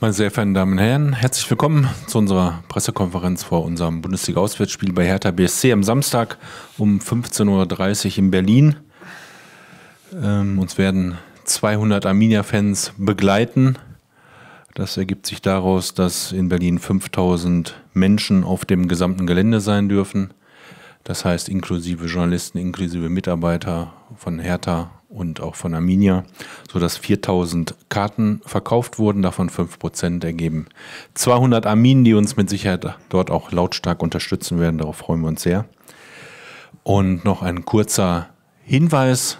Meine sehr verehrten Damen und Herren, herzlich willkommen zu unserer Pressekonferenz vor unserem Bundesliga-Auswärtsspiel bei Hertha BSC am Samstag um 15:30 Uhr in Berlin. Uns werden 200 Arminia-Fans begleiten. Das ergibt sich daraus, dass in Berlin 5000 Menschen auf dem gesamten Gelände sein dürfen. Das heißt inklusive Journalisten, inklusive Mitarbeiter von Hertha und auch von Arminia, sodass 4000 Karten verkauft wurden, davon 5% ergeben 200 Arminen, die uns mit Sicherheit dort auch lautstark unterstützen werden. Darauf freuen wir uns sehr. Und noch ein kurzer Hinweis.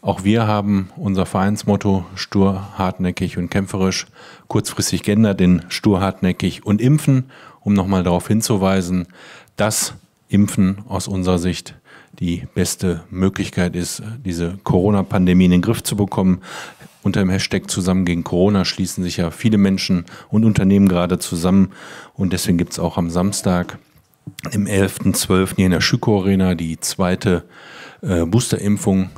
Auch wir haben unser Vereinsmotto stur, hartnäckig und kämpferisch kurzfristig geändert in stur, hartnäckig und impfen, um nochmal darauf hinzuweisen, dass Impfen aus unserer Sicht die beste Möglichkeit ist, diese Corona-Pandemie in den Griff zu bekommen. Unter dem Hashtag zusammen gegen Corona schließen sich ja viele Menschen und Unternehmen gerade zusammen. Und deswegen gibt es auch am Samstag, im 11.12. hier in der Schüko-Arena, die zweite Boosterimpfung,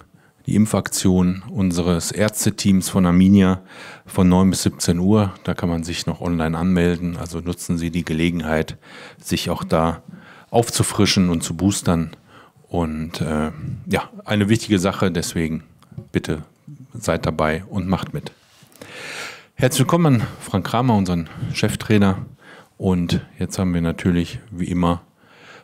die Impfaktion unseres Ärzteteams von Arminia von 9 bis 17 Uhr. Da kann man sich noch online anmelden. Also nutzen Sie die Gelegenheit, sich auch da aufzufrischen und zu boostern. Und ja, eine wichtige Sache, deswegen bitte seid dabei und macht mit. Herzlich willkommen an Frank Kramer, unseren Cheftrainer. Und jetzt haben wir natürlich, wie immer,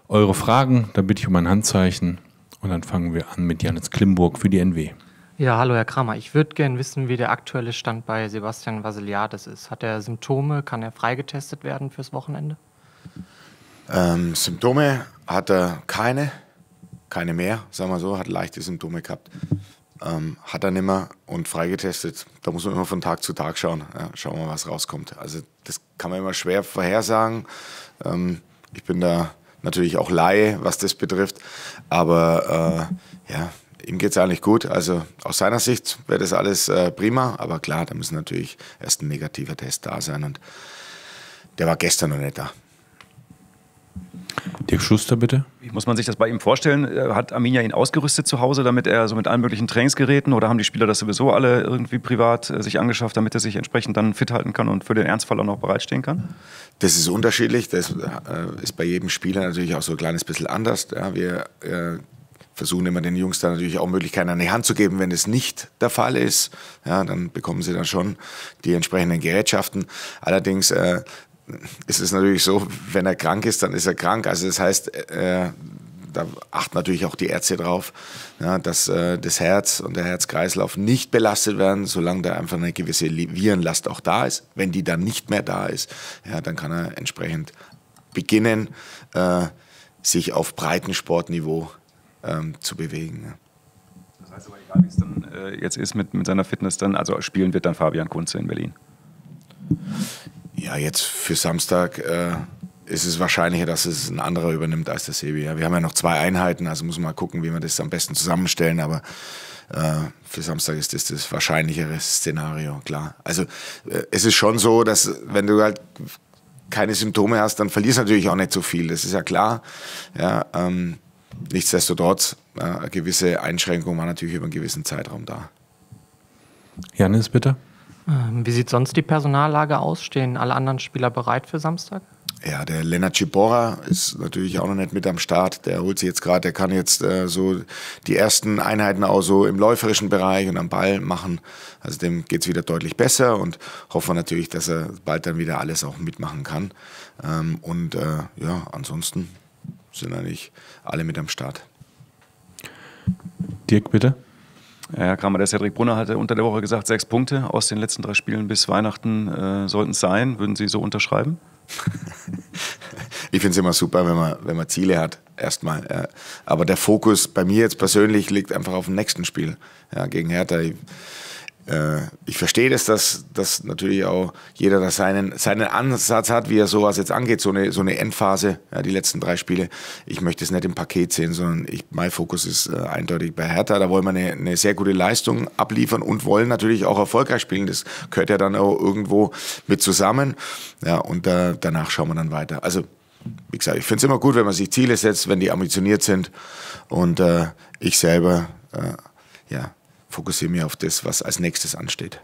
eure Fragen. Da bitte ich um ein Handzeichen und dann fangen wir an mit Janitz Klimburg für die NW. Ja, hallo Herr Kramer. Ich würde gerne wissen, wie der aktuelle Stand bei Sebastian Vasiliadis ist. Hat er Symptome? Kann er freigetestet werden fürs Wochenende? Symptome hat er keine. Keine mehr, sagen wir so, hat leichte Symptome gehabt, hat er nicht mehr und freigetestet. Da muss man immer von Tag zu Tag schauen, ja, schauen wir, was rauskommt. Also das kann man immer schwer vorhersagen. Ich bin da natürlich auch Laie, was das betrifft, aber ja, ihm geht es eigentlich gut. Also aus seiner Sicht wäre das alles prima, aber klar, da muss natürlich erst ein negativer Test da sein und der war gestern noch nicht da. Dirk Schuster, bitte. Wie muss man sich das bei ihm vorstellen? Hat Arminia ihn ausgerüstet zu Hause, damit er so mit allen möglichen Trainingsgeräten, oder haben die Spieler das sowieso alle irgendwie privat sich angeschafft, damit er sich entsprechend dann fit halten kann und für den Ernstfall auch noch bereitstehen kann? Das ist unterschiedlich. Das ist bei jedem Spieler natürlich auch so ein kleines bisschen anders. Ja, wir versuchen immer den Jungs da natürlich auch Möglichkeiten an die Hand zu geben, wenn es nicht der Fall ist. Ja, dann bekommen sie dann schon die entsprechenden Gerätschaften. Allerdings ist es natürlich so, wenn er krank ist, dann ist er krank. Also das heißt, da achten natürlich auch die Ärzte drauf, ja, dass das Herz und der Herzkreislauf nicht belastet werden, solange da einfach eine gewisse Virenlast auch da ist. Wenn die dann nicht mehr da ist, ja, dann kann er entsprechend beginnen, sich auf Breitensportniveau zu bewegen. Ja. Das heißt aber, egal wie es dann jetzt ist mit seiner Fitness, dann also spielen wird dann Fabian Kunze in Berlin. Ja, jetzt für Samstag ist es wahrscheinlicher, dass es ein anderer übernimmt als der Sebi. Ja, wir haben ja noch 2 Einheiten, also muss man mal gucken, wie wir das am besten zusammenstellen. Aber für Samstag ist das das wahrscheinlichere Szenario, klar. Also es ist schon so, dass wenn du halt keine Symptome hast, dann verlierst du natürlich auch nicht so viel. Das ist ja klar. Ja, nichtsdestotrotz, eine gewisse Einschränkung war natürlich über einen gewissen Zeitraum da. Janis, bitte. Wie sieht sonst die Personallage aus? Stehen alle anderen Spieler bereit für Samstag? Ja, der Lennart Schipora ist natürlich auch noch nicht mit am Start. Der holt sich jetzt gerade, der kann jetzt so die ersten Einheiten auch so im läuferischen Bereich und am Ball machen. Also dem geht es wieder deutlich besser und hoffen natürlich, dass er bald dann wieder alles auch mitmachen kann. Ja, ansonsten sind eigentlich alle mit am Start. Dirk, bitte. Herr Kramer, der Cedric Brunner hatte unter der Woche gesagt, 6 Punkte aus den letzten 3 Spielen bis Weihnachten sollten es sein. Würden Sie so unterschreiben? Ich finde es immer super, wenn man Ziele hat, erstmal. Aber der Fokus bei mir jetzt persönlich liegt einfach auf dem nächsten Spiel, ja, gegen Hertha. Ich verstehe das, dass natürlich auch jeder da seinen Ansatz hat, wie er sowas jetzt angeht, so eine Endphase, ja, die letzten 3 Spiele. Ich möchte es nicht im Paket sehen, sondern mein Fokus ist eindeutig bei Hertha. Da wollen wir eine sehr gute Leistung abliefern und wollen natürlich auch erfolgreich spielen. Das gehört ja dann auch irgendwo mit zusammen. Ja, und danach schauen wir dann weiter. Also, wie gesagt, ich finde es immer gut, wenn man sich Ziele setzt, wenn die ambitioniert sind. Und ich selber, ja, fokussiere mich auf das, was als nächstes ansteht.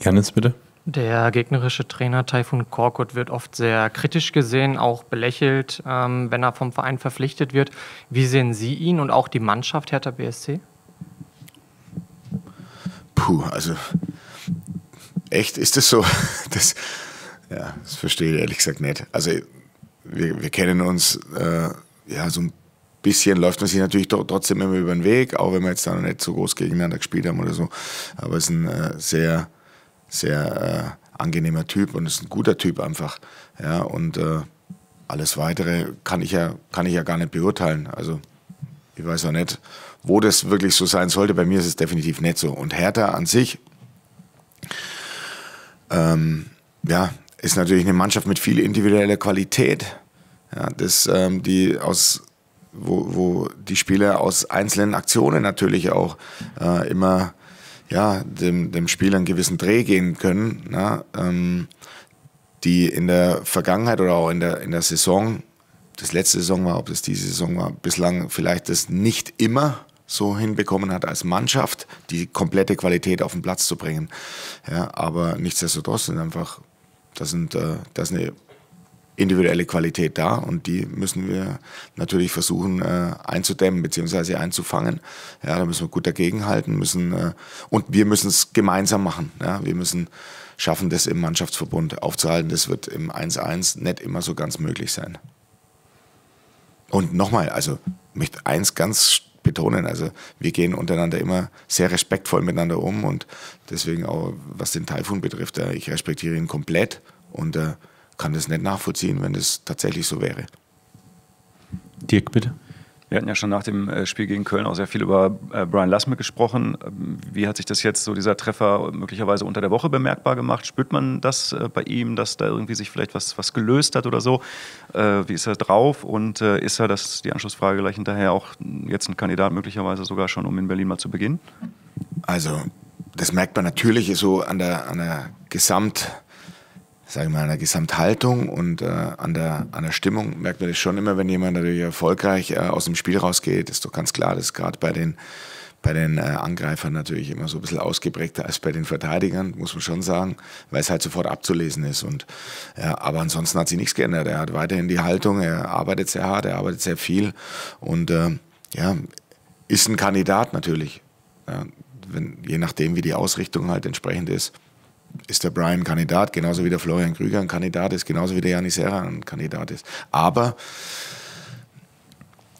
Janitz, bitte. Der gegnerische Trainer Taifun Korkut wird oft sehr kritisch gesehen, auch belächelt, wenn er vom Verein verpflichtet wird. Wie sehen Sie ihn und auch die Mannschaft Hertha BSC? Puh, also echt, ist das so? Das verstehe ich ehrlich gesagt nicht. Also wir kennen uns, ja, so ein bisschen läuft man sich natürlich trotzdem immer über den Weg, auch wenn wir jetzt da noch nicht so groß gegeneinander gespielt haben oder so. Aber es ist ein sehr angenehmer Typ und ist ein guter Typ einfach. Ja, und alles Weitere kann ich ja gar nicht beurteilen. Also ich weiß auch nicht, wo das wirklich so sein sollte. Bei mir ist es definitiv nicht so. Und Hertha an sich ja, ist natürlich eine Mannschaft mit viel individueller Qualität, ja, das, wo die Spieler aus einzelnen Aktionen natürlich auch immer dem Spiel einen gewissen Dreh gehen können, na, die in der Vergangenheit oder auch in der Saison, das letzte Saison war, ob das diese Saison war, bislang vielleicht das nicht immer so hinbekommen hat als Mannschaft, die komplette Qualität auf den Platz zu bringen. Ja, aber nichtsdestotrotz sind einfach, das ist eine individuelle Qualität da und die müssen wir natürlich versuchen einzudämmen bzw. einzufangen. Ja, da müssen wir gut dagegenhalten müssen, und wir müssen es gemeinsam machen. Ja, wir müssen schaffen, das im Mannschaftsverbund aufzuhalten. Das wird im 1:1 nicht immer so ganz möglich sein. Und nochmal, also ich möchte eins ganz betonen, also wir gehen untereinander immer sehr respektvoll miteinander um und deswegen auch, was den Taifun betrifft, ich respektiere ihn komplett und kann das nicht nachvollziehen, wenn das tatsächlich so wäre. Dirk, bitte. Wir hatten ja schon nach dem Spiel gegen Köln auch sehr viel über Brian Lasme gesprochen. Wie hat sich das jetzt, so dieser Treffer, möglicherweise unter der Woche bemerkbar gemacht? Spürt man das bei ihm, dass da irgendwie sich vielleicht was gelöst hat oder so? Wie ist er drauf? Und ist er, das ist die Anschlussfrage gleich hinterher, auch jetzt ein Kandidat möglicherweise sogar schon, um in Berlin mal zu beginnen? Also, das merkt man natürlich so an der Gesamthaltung und an der Stimmung merkt man das schon immer, wenn jemand natürlich erfolgreich aus dem Spiel rausgeht. Ist doch ganz klar, das ist gerade bei den Angreifern natürlich immer so ein bisschen ausgeprägter als bei den Verteidigern, muss man schon sagen, weil es halt sofort abzulesen ist. Und, ja, aber ansonsten hat sich nichts geändert. Er hat weiterhin die Haltung, er arbeitet sehr hart, er arbeitet sehr viel und ja, ist ein Kandidat natürlich. Ja, je nachdem, wie die Ausrichtung halt entsprechend ist. Ist der Brian ein Kandidat, genauso wie der Florian Krüger ein Kandidat ist, genauso wie der Janis Erra ein Kandidat ist. Aber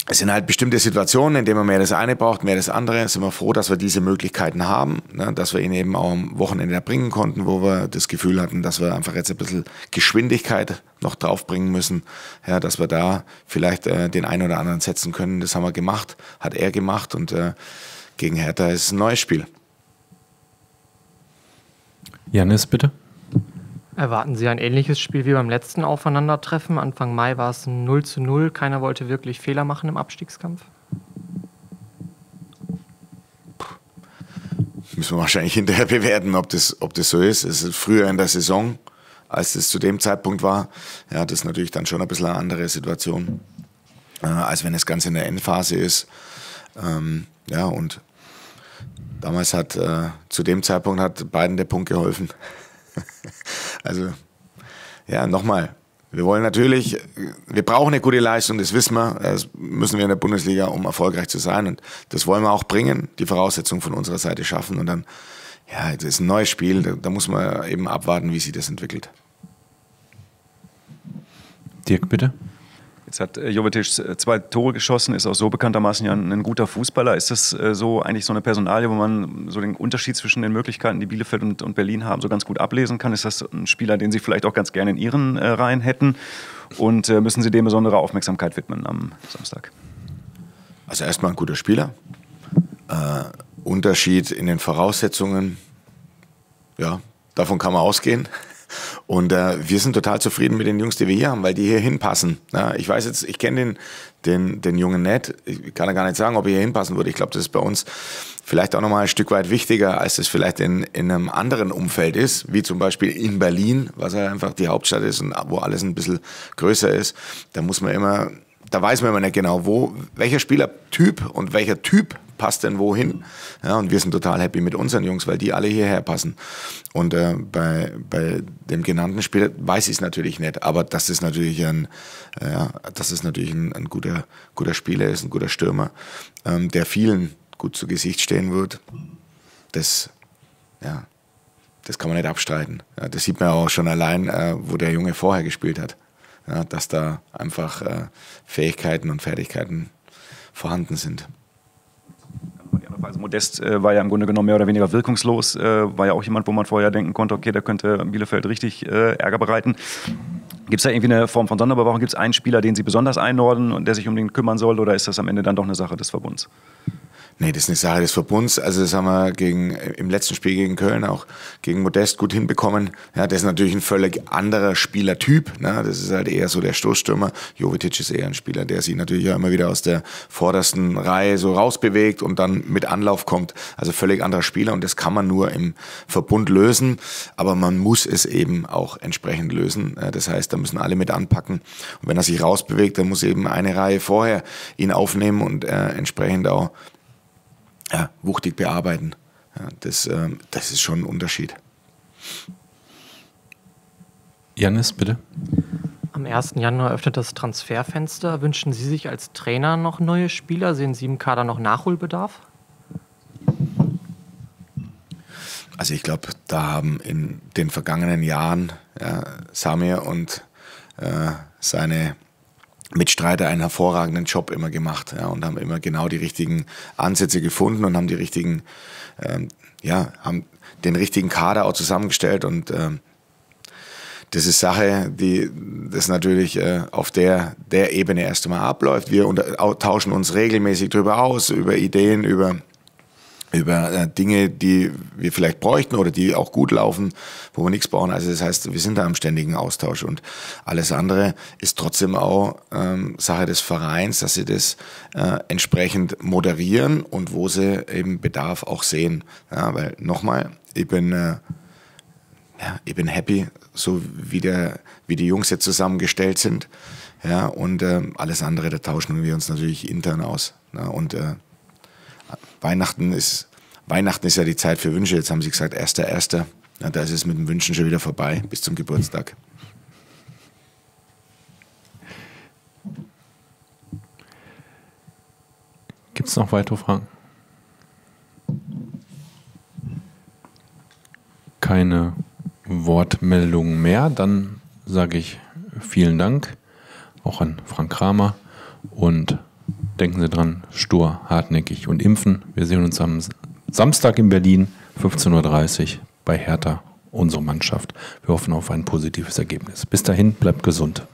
es sind halt bestimmte Situationen, in denen man mehr das eine braucht, mehr das andere. Sind wir froh, dass wir diese Möglichkeiten haben, ne? Dass wir ihn eben auch am Wochenende erbringen konnten, wo wir das Gefühl hatten, dass wir einfach jetzt ein bisschen Geschwindigkeit noch draufbringen müssen, ja, dass wir da vielleicht den einen oder anderen setzen können. Das haben wir gemacht, hat er gemacht und gegen Hertha ist ein neues Spiel. Janis, bitte. Erwarten Sie ein ähnliches Spiel wie beim letzten Aufeinandertreffen? Anfang Mai war es ein 0:0. Keiner wollte wirklich Fehler machen im Abstiegskampf. Müssen wir wahrscheinlich hinterher bewerten, ob das so ist. Es ist früher in der Saison, als es zu dem Zeitpunkt war. Ja, das ist natürlich dann schon ein bisschen eine andere Situation, als wenn das Ganze in der Endphase ist. Ja, und damals hat, zu dem Zeitpunkt hat beiden der Punkt geholfen. Also, ja, nochmal. Wir wollen natürlich, wir brauchen eine gute Leistung, das wissen wir. Das müssen wir in der Bundesliga, um erfolgreich zu sein. Und das wollen wir auch bringen, die Voraussetzungen von unserer Seite schaffen. Und dann, ja, das ist ein neues Spiel. Da muss man eben abwarten, wie sich das entwickelt. Dirk, bitte. Jetzt hat Jovetic 2 Tore geschossen, ist auch so bekanntermaßen ja ein guter Fußballer. Ist das so eigentlich so eine Personalie, wo man so den Unterschied zwischen den Möglichkeiten, die Bielefeld und Berlin haben, so ganz gut ablesen kann? Ist das ein Spieler, den Sie vielleicht auch ganz gerne in Ihren Reihen hätten? Und müssen Sie dem besondere Aufmerksamkeit widmen am Samstag? Also erstmal ein guter Spieler. Unterschied in den Voraussetzungen, ja, davon kann man ausgehen. Und wir sind total zufrieden mit den Jungs, die wir hier haben, weil die hier hinpassen. Ja, ich weiß jetzt, ich kenne den Jungen nicht. Ich kann ja gar nicht sagen, ob er hier hinpassen würde. Ich glaube, das ist bei uns vielleicht auch nochmal ein Stück weit wichtiger, als es vielleicht in einem anderen Umfeld ist, wie zum Beispiel in Berlin, was halt einfach die Hauptstadt ist und wo alles ein bisschen größer ist. Da muss man immer da weiß man immer nicht genau, welcher Spielertyp und welcher Typ passt denn wohin. Ja, und wir sind total happy mit unseren Jungs, weil die alle hierher passen. Und bei dem genannten Spieler weiß ich es natürlich nicht, aber das ist natürlich ein guter Spieler ist, ein guter Stürmer, der vielen gut zu Gesicht stehen wird. Das kann man nicht abstreiten. Ja, das sieht man auch schon allein, wo der Junge vorher gespielt hat. Ja, dass da einfach Fähigkeiten und Fertigkeiten vorhanden sind. Also Modest war ja im Grunde genommen mehr oder weniger wirkungslos, war ja auch jemand, wo man vorher denken konnte, okay, der könnte Bielefeld richtig Ärger bereiten. Gibt es da irgendwie eine Form von Sonderüberwachung? Gibt es einen Spieler, den Sie besonders einordnen und der sich um den kümmern soll, oder ist das am Ende dann doch eine Sache des Verbunds? Nee, das ist eine Sache des Verbunds. Also das haben wir im letzten Spiel gegen Köln auch gegen Modest gut hinbekommen. Ja, das ist natürlich ein völlig anderer Spielertyp. Ne? Das ist halt eher so der Stoßstürmer. Jovetic ist eher ein Spieler, der sich natürlich ja immer wieder aus der vordersten Reihe so rausbewegt und dann mit Anlauf kommt. Also völlig anderer Spieler, und das kann man nur im Verbund lösen. Aber man muss es eben auch entsprechend lösen. Das heißt, da müssen alle mit anpacken. Und wenn er sich rausbewegt, dann muss eben eine Reihe vorher ihn aufnehmen und entsprechend auch wuchtig bearbeiten. Ja, das ist schon ein Unterschied. Janis, bitte. Am 1. Januar öffnet das Transferfenster. Wünschen Sie sich als Trainer noch neue Spieler? Sehen Sie im Kader noch Nachholbedarf? Also ich glaube, da haben in den vergangenen Jahren Samir und seine Mitstreiter einen hervorragenden Job immer gemacht, ja, und haben immer genau die richtigen Ansätze gefunden und haben haben den richtigen Kader auch zusammengestellt, und das ist Sache, die das natürlich auf der Ebene erst einmal abläuft. Wir tauschen uns regelmäßig drüber aus, über Ideen, über Dinge, die wir vielleicht bräuchten oder die auch gut laufen, wo wir nichts brauchen. Also das heißt, wir sind da im ständigen Austausch, und alles andere ist trotzdem auch Sache des Vereins, dass sie das entsprechend moderieren und wo sie eben Bedarf auch sehen. Ja, weil nochmal, ich bin happy, so wie die Jungs jetzt zusammengestellt sind. Ja, und alles andere, da tauschen wir uns natürlich intern aus. Ja, und Weihnachten ist ja die Zeit für Wünsche. Jetzt haben sie gesagt, 1.1. Ja, da ist es mit dem Wünschen schon wieder vorbei, bis zum Geburtstag. Gibt es noch weitere Fragen? Keine Wortmeldungen mehr. Dann sage ich vielen Dank, auch an Frank Kramer, und denken Sie dran, stur, hartnäckig und impfen. Wir sehen uns am Samstag in Berlin, 15:30 Uhr bei Hertha, unsere Mannschaft. Wir hoffen auf ein positives Ergebnis. Bis dahin, bleibt gesund.